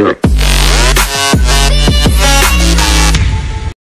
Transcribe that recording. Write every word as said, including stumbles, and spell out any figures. Look.